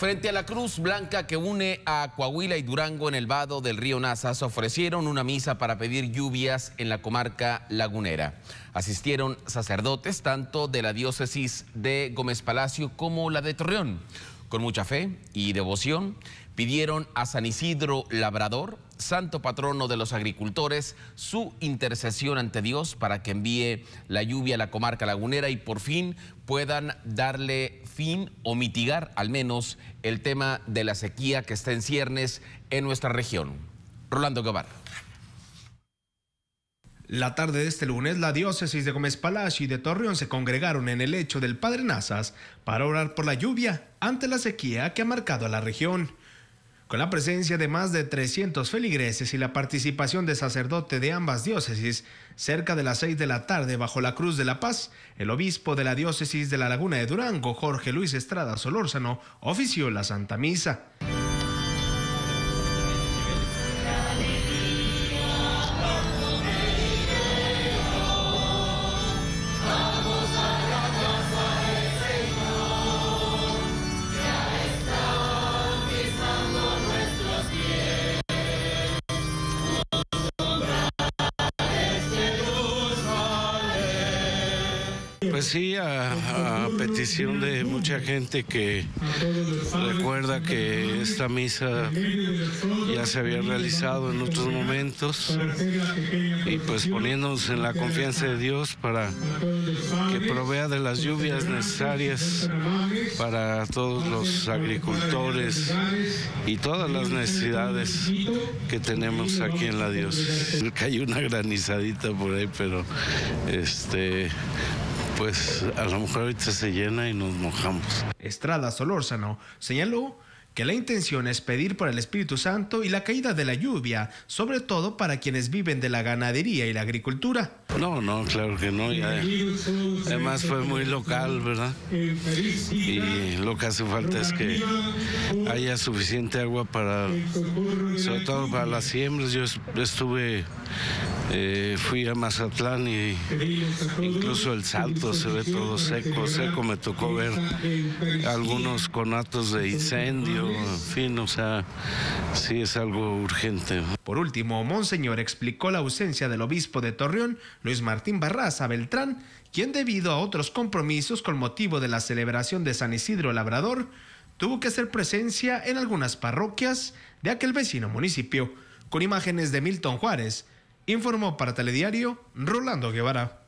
Frente a la Cruz Blanca que une a Coahuila y Durango en el vado del río Nazas, ofrecieron una misa para pedir lluvias en la comarca lagunera. Asistieron sacerdotes tanto de la diócesis de Gómez Palacio como la de Torreón. Con mucha fe y devoción pidieron a San Isidro Labrador, santo patrono de los agricultores, su intercesión ante Dios para que envíe la lluvia a la comarca lagunera y por fin puedan darle fin o mitigar al menos el tema de la sequía que está en ciernes en nuestra región. Rolando Guevara. La tarde de este lunes, la diócesis de Gómez Palacio y de Torreón se congregaron en el lecho del Padre Nazas para orar por la lluvia ante la sequía que ha marcado a la región. Con la presencia de más de 300 feligreses y la participación de sacerdote de ambas diócesis, cerca de las 6 de la tarde bajo la Cruz de la Paz, el obispo de la diócesis de la Laguna de Durango, Jorge Luis Estrada Solórzano, ofició la Santa Misa. Pues sí, a petición de mucha gente que recuerda que esta misa ya se había realizado en otros momentos y pues poniéndonos en la confianza de Dios para que provea de las lluvias necesarias para todos los agricultores y todas las necesidades que tenemos aquí en la diócesis. Hay una granizadita por ahí, pero pues a lo mejor ahorita se llena y nos mojamos. Estrada Solórzano señaló que la intención es pedir por el Espíritu Santo y la caída de la lluvia, sobre todo para quienes viven de la ganadería y la agricultura. No, claro que no. Ya, además fue muy local, ¿verdad? Y lo que hace falta es que haya suficiente agua para, sobre todo para las siembras. Yo estuve... fui a Mazatlán y incluso el Salto se ve todo seco, me tocó ver algunos conatos de incendio, en fin, o sea, sí es algo urgente. Por último, Monseñor explicó la ausencia del obispo de Torreón, Luis Martín Barraza Beltrán, quien debido a otros compromisos con motivo de la celebración de San Isidro Labrador, tuvo que hacer presencia en algunas parroquias de aquel vecino municipio. Con imágenes de Milton Juárez, informó para Telediario Rolando Guevara.